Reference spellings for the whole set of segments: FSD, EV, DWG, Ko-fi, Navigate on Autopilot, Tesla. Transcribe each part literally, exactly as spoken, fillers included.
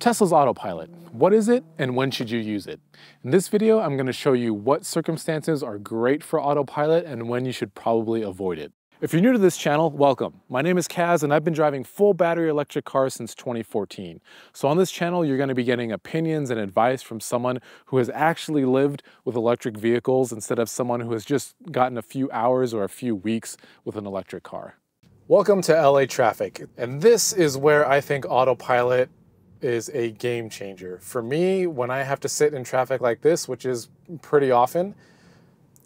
Tesla's Autopilot, what is it and when should you use it? In this video, I'm going to show you what circumstances are great for Autopilot and when you should probably avoid it. If you're new to this channel, welcome. My name is Kaz and I've been driving full battery electric cars since twenty fourteen. So on this channel, you're going to be getting opinions and advice from someone who has actually lived with electric vehicles instead of someone who has just gotten a few hours or a few weeks with an electric car. Welcome to L A traffic. And this is where I think Autopilot is a game changer. For me, when I have to sit in traffic like this, which is pretty often,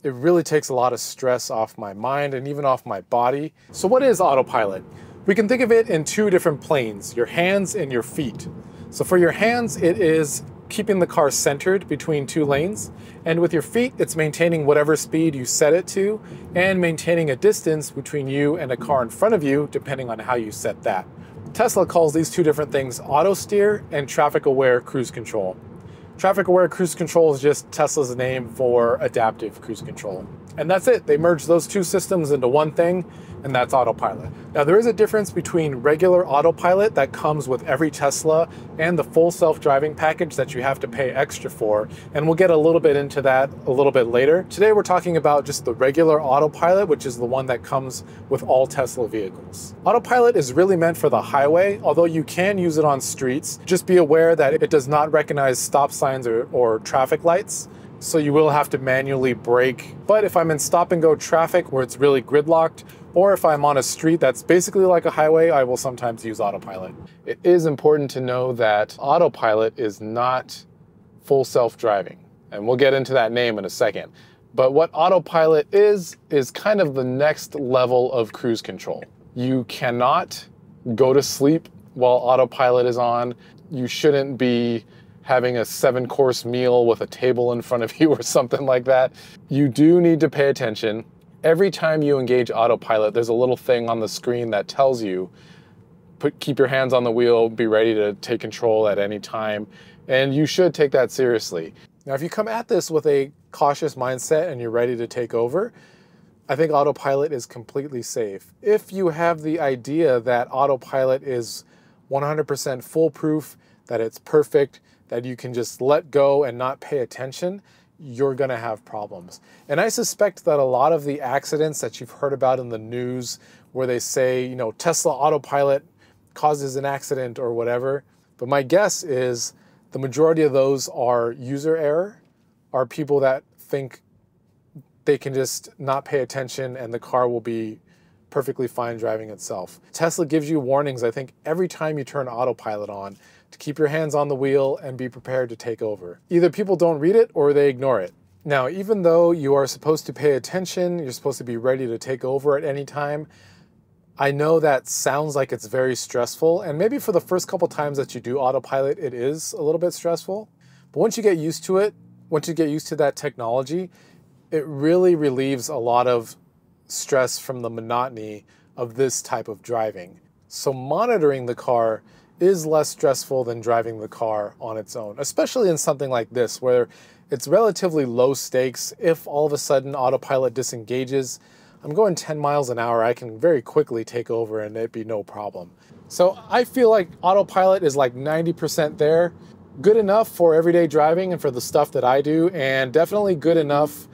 it really takes a lot of stress off my mind and even off my body. So what is Autopilot? We can think of it in two different planes, your hands and your feet. So for your hands, it is keeping the car centered between two lanes. And with your feet, it's maintaining whatever speed you set it to and maintaining a distance between you and a car in front of you, depending on how you set that. Tesla calls these two different things auto steer and traffic aware cruise control. Traffic aware cruise control is just Tesla's name for adaptive cruise control. And that's it. They merge those two systems into one thing, and that's Autopilot. Now, there is a difference between regular Autopilot that comes with every Tesla and the full self-driving package that you have to pay extra for. And we'll get a little bit into that a little bit later. Today, we're talking about just the regular Autopilot, which is the one that comes with all Tesla vehicles. Autopilot is really meant for the highway, although you can use it on streets. Just be aware that it does not recognize stop signs or, or traffic lights. So you will have to manually brake. But if I'm in stop and go traffic where it's really gridlocked, or if I'm on a street that's basically like a highway, I will sometimes use Autopilot. It is important to know that Autopilot is not full self-driving. And we'll get into that name in a second. But what Autopilot is, is kind of the next level of cruise control. You cannot go to sleep while Autopilot is on. You shouldn't be having a seven course meal with a table in front of you or something like that. You do need to pay attention. Every time you engage Autopilot, there's a little thing on the screen that tells you, put, keep your hands on the wheel, be ready to take control at any time. And you should take that seriously. Now, if you come at this with a cautious mindset and you're ready to take over, I think Autopilot is completely safe. If you have the idea that Autopilot is one hundred percent foolproof, that it's perfect, that you can just let go and not pay attention, you're gonna have problems. And I suspect that a lot of the accidents that you've heard about in the news where they say, you know, Tesla Autopilot causes an accident or whatever, but my guess is the majority of those are user error, are people that think they can just not pay attention and the car will be perfectly fine driving itself. Tesla gives you warnings, I think, every time you turn Autopilot on to keep your hands on the wheel and be prepared to take over. Either people don't read it or they ignore it. Now, even though you are supposed to pay attention, you're supposed to be ready to take over at any time, I know that sounds like it's very stressful, and maybe for the first couple times that you do Autopilot, it is a little bit stressful. But once you get used to it, once you get used to that technology, it really relieves a lot of stress from the monotony of this type of driving. So monitoring the car is less stressful than driving the car on its own, especially in something like this where it's relatively low stakes. If all of a sudden Autopilot disengages, I'm going ten miles an hour, I can very quickly take over and it'd be no problem. So I feel like Autopilot is like ninety percent there, good enough for everyday driving and for the stuff that I do, and definitely good enough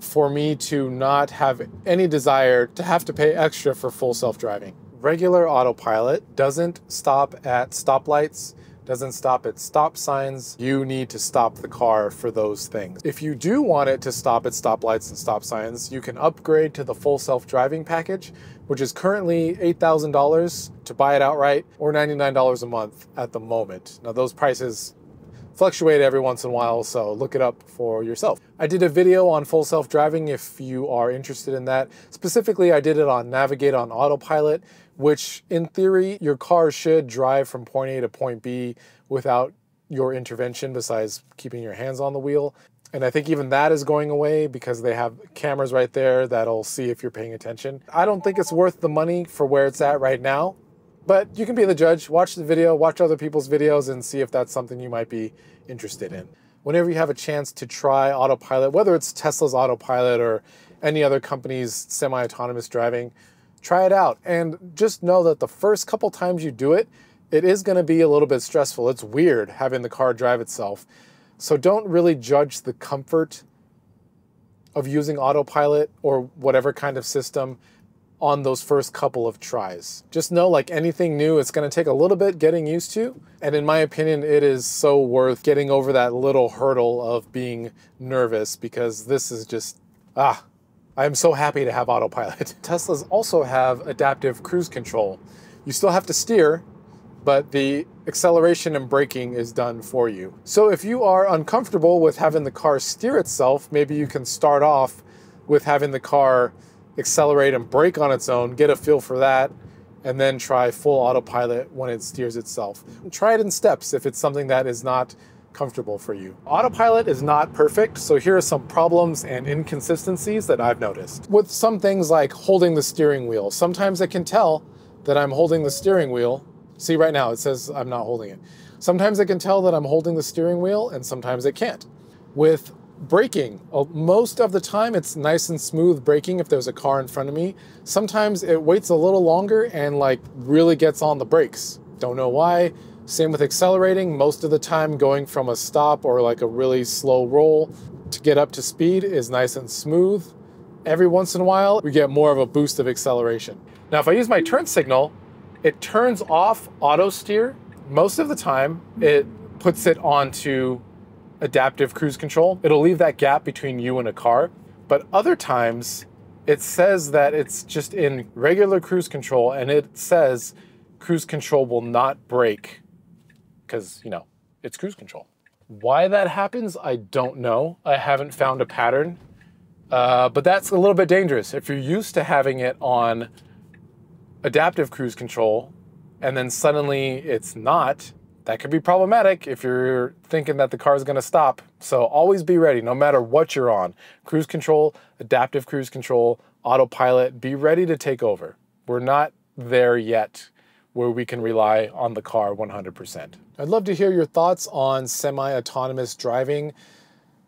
for me to not have any desire to have to pay extra for full self-driving. Regular Autopilot doesn't stop at stoplights, doesn't stop at stop signs. You need to stop the car for those things. If you do want it to stop at stoplights and stop signs, you can upgrade to the full self-driving package, which is currently eight thousand dollars to buy it outright or ninety-nine dollars a month at the moment. Now those prices fluctuate every once in a while, so look it up for yourself. I did a video on full self-driving if you are interested in that. Specifically, I did it on Navigate on Autopilot, which in theory, your car should drive from point A to point B without your intervention besides keeping your hands on the wheel. And I think even that is going away because they have cameras right there that'll see if you're paying attention. I don't think it's worth the money for where it's at right now. But you can be the judge, watch the video, watch other people's videos and see if that's something you might be interested in. Whenever you have a chance to try Autopilot, whether it's Tesla's Autopilot or any other company's semi-autonomous driving, try it out. And just know that the first couple times you do it, it is going to be a little bit stressful. It's weird having the car drive itself. So don't really judge the comfort of using autopilot or whatever kind of system on those first couple of tries. Just know, like anything new, it's going to take a little bit getting used to. And in my opinion, it is so worth getting over that little hurdle of being nervous, because this is just, ah, I am so happy to have autopilot. Teslas also have adaptive cruise control. You still have to steer, but the acceleration and braking is done for you. So if you are uncomfortable with having the car steer itself, maybe you can start off with having the car accelerate and brake on its own, get a feel for that, and then try full autopilot when it steers itself. Try it in steps if it's something that is not comfortable for you. Autopilot is not perfect, so here are some problems and inconsistencies that I've noticed. With some things like holding the steering wheel, sometimes it can tell that I'm holding the steering wheel. See, right now it says I'm not holding it. Sometimes it can tell that I'm holding the steering wheel, and sometimes it can't. With braking, most of the time it's nice and smooth braking if there's a car in front of me. Sometimes it waits a little longer and like really gets on the brakes. Don't know why. Same with accelerating. Most of the time going from a stop or like a really slow roll to get up to speed is nice and smooth. Every once in a while we get more of a boost of acceleration. Now if I use my turn signal, it turns off auto steer. Most of the time it puts it onto adaptive cruise control. It'll leave that gap between you and a car. But other times it says that it's just in regular cruise control, and it says cruise control will not brake because, you know, it's cruise control. Why that happens, I don't know. I haven't found a pattern, uh, but that's a little bit dangerous. If you're used to having it on adaptive cruise control and then suddenly it's not, that could be problematic if you're thinking that the car is going to stop. So always be ready, no matter what you're on. Cruise control, adaptive cruise control, autopilot, be ready to take over. We're not there yet where we can rely on the car one hundred percent. I'd love to hear your thoughts on semi-autonomous driving.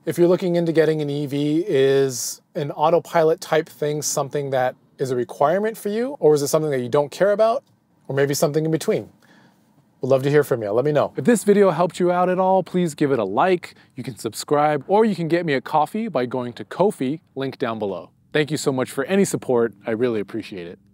If you're looking into getting an E V, is an autopilot type thing something that is a requirement for you, or is it something that you don't care about, or maybe something in between? Would love to hear from you. Let me know. If this video helped you out at all, please give it a like. You can subscribe, or you can get me a coffee by going to Ko-fi, link down below. Thank you so much for any support. I really appreciate it.